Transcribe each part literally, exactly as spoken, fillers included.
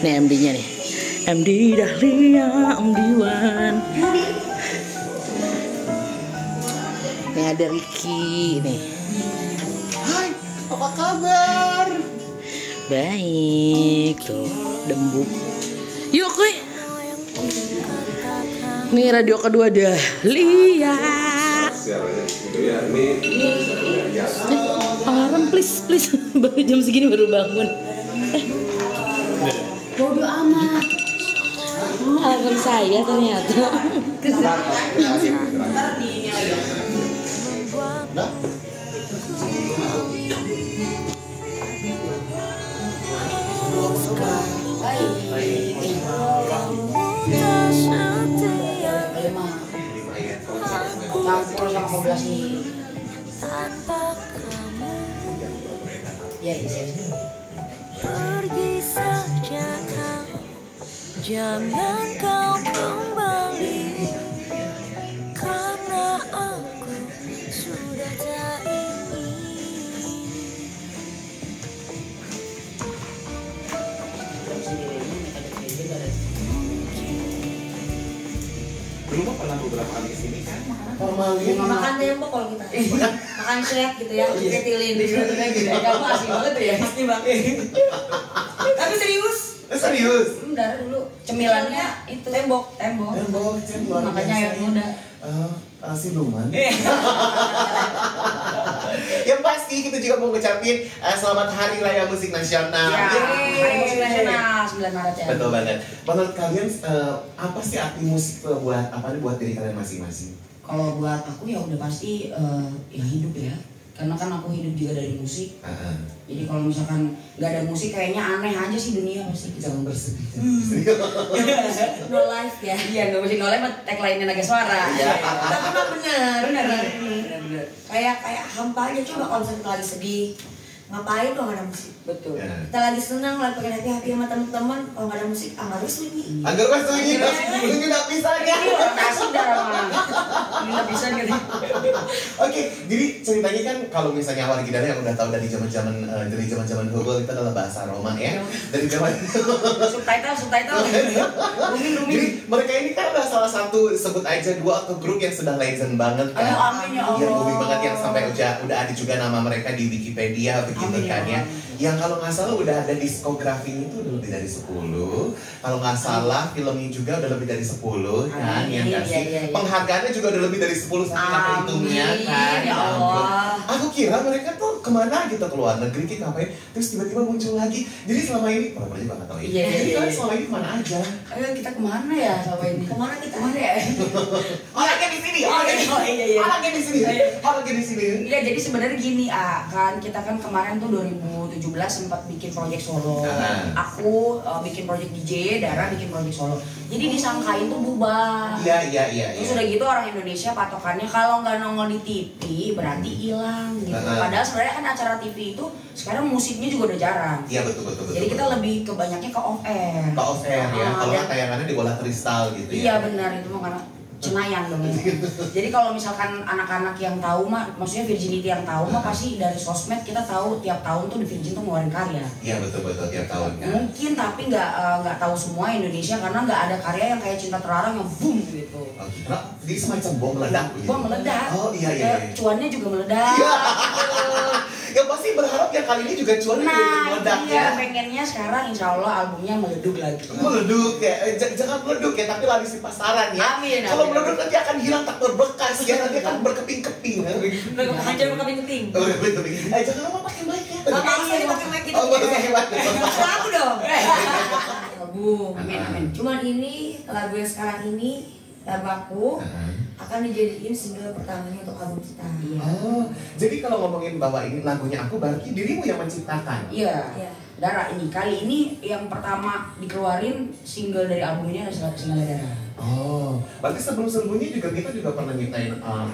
Nih M D-nya nih. M D Dahlia, M D Wan. Nih ada Ricky nih. Hai, apa kabar? Baik tuh, dembuk. Yuk, kuy. Nih radio kedua Dahlia. Eh, alarm please, please. Baru jam segini baru bangun. Eh. Bodoh amat. Alarm saya ternyata. Tanpa kamu pergi saja kau, jangan kau kembali, karena aku sudah tak ingin. Belum pernah beberapa kali kesini kan? Formalin makan tempo kalau kita makan crepes gitu ya, ketilin di sana gitu. Kamu asik banget ya, pasti banget. Tapi serius? Serius. Dari dulu cemilannya itu tembok, tembok. Tembok, tembok. Makanya yang muda. Eh, siluman. Yang pasti kita juga mau ngucapin selamat Hari Raya Musik Nasional. Hari Musik Nasional sembilan Maret ya. Betul banget. Menurut kalian apa sih arti musik buat apa buat diri kalian masing-masing? Kalau buat aku ya udah pasti uh, ya hidup ya, karena kan aku hidup juga dari musik. Uh-huh. Jadi kalau misalkan nggak ada musik kayaknya aneh aja sih dunia musik. Jangan bersedih. No life ya. Iya, nggak musik no life, tagline-nya naga suara. Tapi mah bener, bener, bener. Kayak kayak hampa aja. Coba kalau misalkan lagi sedih, ngapain kalau nggak ada musik? Betul. Yeah. Kita lagi senang, lagi pengen hati-hati sama teman-teman, kalau nggak ada musik, ah harus sunyi. Agak harus sunyi, sunyi nggak bisa ya? Kasih darah. Nggak bisa gitu. Oke, jadi ceritanya kan kalau misalnya awal kita yang udah tahu dari zaman-zaman uh, dari zaman-zaman Google kita adalah bahasa Roma ya, dari zaman subtitle subtitle. Jadi mereka ini kan udah salah satu sebut aja dua atau grup yang sudah legend banget kan, yang booming banget yang sampai udah udah ada juga nama mereka di Wikipedia. Ya. Yang kalau nggak salah udah ada diskografinya itu udah lebih dari sepuluh. Kalau nggak salah filmnya juga udah lebih dari sepuluh kan, yang kasih iya, iya. Penghargaannya juga udah lebih dari sepuluh saat hitungnya kan. Ya Allah. Aku kira mereka tuh kemana gitu, keluar negeri kita ngapain, terus tiba-tiba muncul lagi. Jadi selama ini pernah aja nggak tahu ini. Iya, jadi iya, kan iya. Selama ini kemana aja? Ayo kita kemana ya selama ini? Kemana kita? Kemana ya? Orangnya di sini. Orangnya di sini. Orangnya di sini. Orangnya di sini. Iya, jadi sebenarnya gini ah kan, kita kan kemarin tuh dua ribu tujuh belas sempat bikin proyek solo. Aku uh, bikin proyek D J, Dara bikin proyek solo. Jadi disangkain tuh bubar. Iya iya iya. Terus ya. Udah gitu orang Indonesia patokannya kalau nggak nongol di T V berarti hilang gitu. Nah, padahal sebenarnya kan acara T V itu sekarang musiknya juga udah jarang. Iya betul betul betul. Jadi betul, kita betul. Lebih kebanyakannya ke off air. Ke off air ya. Kalau nggak tayangannya di bola kristal gitu ya. Iya benar itu makanya. Senayan dong. Jadi kalau misalkan anak-anak yang tahu mah, maksudnya Virginity yang tahu mah pasti dari sosmed kita tahu tiap tahun tuh The Virgin tuh ngeluarin karya. Iya betul betul tiap tahun. Kan? Mungkin tapi nggak nggak uh, tahu semua Indonesia karena nggak ada karya yang kayak Cinta Terlarang yang boom gitu. Nah, jadi semacam bom meledak. Bom meledak. Oh iya iya. iya. Cuannya juga meledak. Iya. Yang pasti berharap ya kali ini juga cuannya nah, juga meledak iya, ya. Nah pengennya sekarang Insya Allah albumnya meleduk lagi. Meleduk ya, J- jangan meleduk ya tapi laris di pasaran ya. Amin. Kalau meleduk nanti akan hilang tak berbekas ya, nanti akan berkeping-keping. Hancur berkeping-keping. Oh berkeping-keping. Jangan lupa pakai mic ya. Gak mau saya pakai mic gitu. Oh baru pakai mic. Aku dong. Lagu, amin amin. Cuman ini lagu yang sekarang ini lagu aku akan dijadiin single pertamanya untuk album kita. Oh, jadi kalau ngomongin bahwa ini lagunya aku berarti dirimu yang menciptakan. Iya. Ya. Dara ini kali ini yang pertama dikeluarin single dari albumnya adalah single Dara. Oh, berarti sebelum sebelumnya juga kita juga pernah nyiptain um,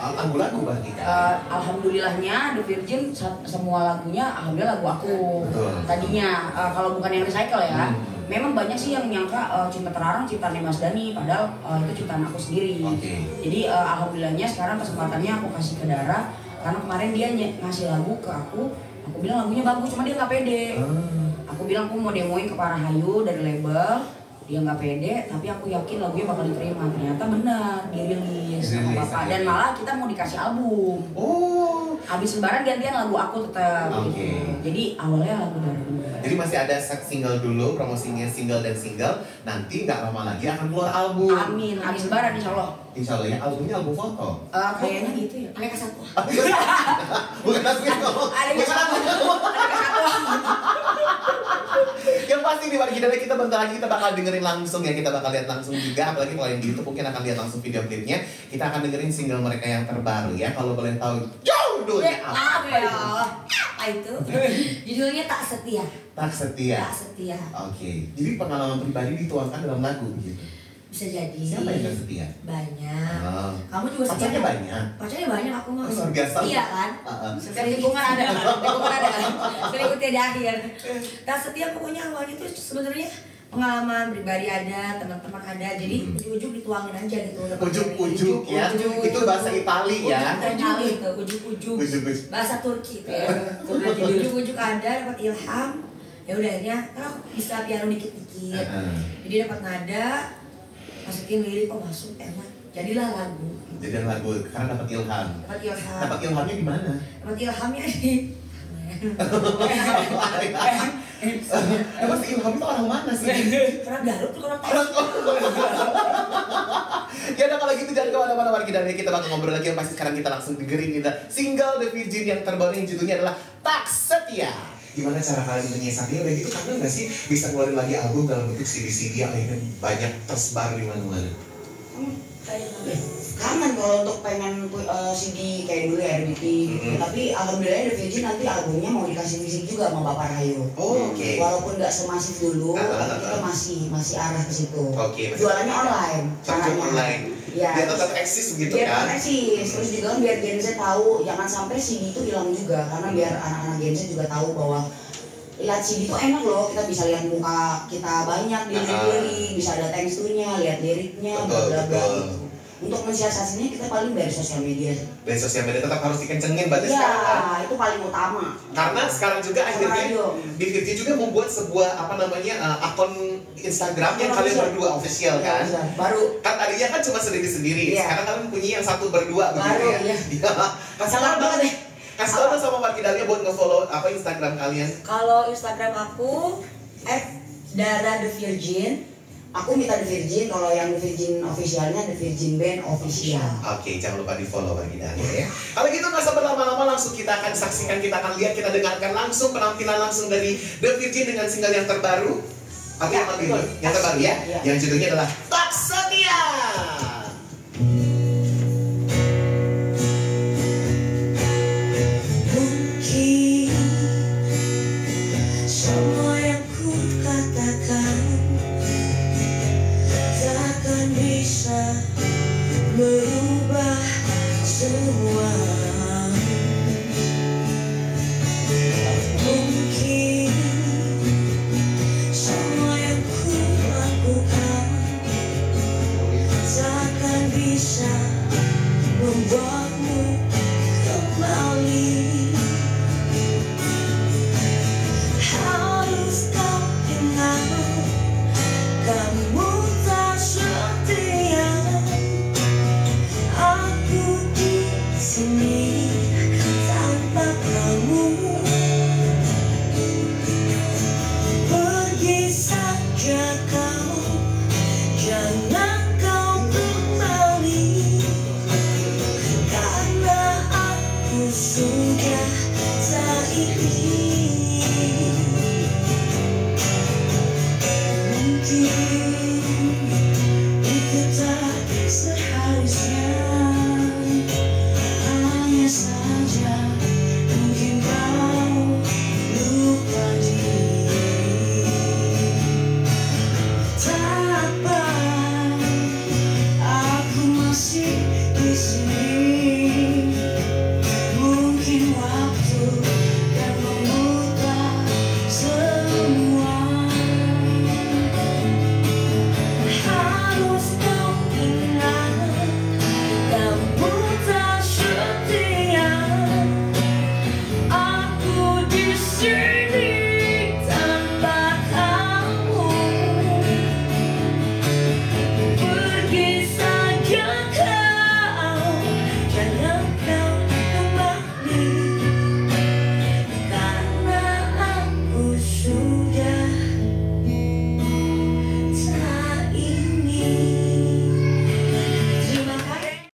lagu-lagu berarti kan? Uh, Alhamdulillahnya The Virgin semua lagunya alhamdulillah lagu aku. Betul. Tadinya uh, kalau bukan yang recycle ya. Hmm. Memang banyak sih yang nyangka uh, Cinta Terlarang ciptaannya Mas Dani, padahal uh, itu ciptaan aku sendiri. Okay. Jadi uh, alhamdulillahnya sekarang kesempatannya aku kasih ke Dara, karena kemarin dia ny- ngasih lagu ke aku, aku bilang lagunya bagus, cuma dia nggak pede. Uh. Aku Aku bilang aku mau demoin ke para Hayu dari label, dia nggak pede, tapi aku yakin lagunya bakal diterima. Ternyata benar, dirilis sama bapak, dan malah kita mau dikasih album. Oh. Habis lebaran gantian lagu aku tetap. Oke. Okay. Gitu. Jadi awalnya lagu dari dulu. Jadi masih ada single dulu, promosinya single dan single. Nanti nggak lama lagi akan keluar album. Amin. Habis lebaran insya Allah. Insya Allah ya, albumnya album foto. Uh, kayaknya gitu ya. Ada kesatu. Bukan aku yang ngomong. Ada kesatu. Yang pasti di Wargi Dara kita bentar lagi kita bakal dengerin langsung ya, kita bakal lihat langsung juga, apalagi kalau yang di YouTube mungkin akan lihat langsung video klipnya. Kita akan dengerin single mereka yang terbaru ya, kalau boleh tahu judulnya apa? Apa itu? Judulnya Tak Setia. Tak Setia. Tak Setia. Oke, jadi pengalaman pribadi dituangkan dalam lagu gitu. Bisa jadi. Siapa yang setia? Banyak. Oh. Kamu juga setia. Pacarnya banyak. Pacarnya banyak aku mah. Iya kan? Uh-uh. Sering lingkungan ada kan? Lingkungan ada kan? Sering ikuti di akhir. Tak setia pokoknya awalnya itu sebenarnya pengalaman pribadi ada, teman-teman ada. Jadi ujuk-ujuk dituangin aja gitu. Ujuk-ujuk ya? Ujuk, itu bahasa Itali ya? Ujuk-ujuk. Ujuk-ujuk. Bahasa Turki itu ya. Ujuk-ujuk ada, dapat ilham. Ya udah akhirnya, kan aku bisa piano dikit-dikit. Jadi dapat nada. Masukin lirik, oh masuk, enak. Jadilah lagu. Jadilah lagu, karena dapat ilham. Dapat ilham. Dapat ilhamnya di mana? Dapat ilhamnya di... Emang si ilham itu orang mana sih? Orang Garut tuh, orang Tasik. Ya udah kalau gitu jangan kemana-mana Wargi Dara, kita bakal ngobrol lagi. Yang pasti sekarang kita langsung dengerin kita single The Virgin yang terbaru yang judulnya adalah Tak Setia. Gimana cara kalian menyiasatinya? Udah gitu kangen gak sih bisa keluarin lagi album dalam bentuk C D C D yang akhirnya banyak tersebar di mana-mana? Hmm, kangen kalau untuk pengen uh, C D kayak dulu ya R B T hmm. Tapi alhamdulillah The Virgin nanti albumnya mau dikasih fisik juga sama Bapak R A Y O. Oh, oke. Okay. Walaupun nggak semasif dulu, nah, nah, nah, kita masih masih arah ke situ. Oke. Okay, jualannya online. Jualannya online. Ya, biar tetap eksis gitu biar kan? Biar eksis, hmm. Terus juga biar Gen Z tahu, jangan sampai C D itu hilang juga. Karena biar anak-anak Gen Z juga tahu bahwa lihat C D itu enak loh, kita bisa lihat muka kita banyak di diri, bisa ada thanks to-nya, lihat liriknya, blablabla gitu. Untuk mensiasatinya kita paling dari sosial media. Dari sosial media tetap harus dikencengin berarti ya, sekarang kan? Iya, itu paling utama. Karena sekarang juga sama akhirnya di Virgin juga membuat sebuah apa namanya uh, akun Instagram yang kalian berdua official kan? Ya, baru kan tadinya kan cuma sendiri-sendiri. Ya. Sekarang kalian punya yang satu berdua begitu ya. Iya. Masalah banget deh. Kasih tau dong sama Wargi Dara buat nge-follow apa Instagram kalian? Kalau Instagram aku et dara the virgin. Aku minta The Virgin, kalau yang The Virgin officialnya The Virgin Band official. Oke, jangan lupa di follow Wargi Dara ya. Kalau gitu nggak sabar lama-lama, langsung kita akan saksikan, kita akan lihat, kita dengarkan langsung penampilan langsung dari The Virgin dengan single yang terbaru. Oke, apa itu? Yang terbaru ya, yang judulnya adalah Tak Setia.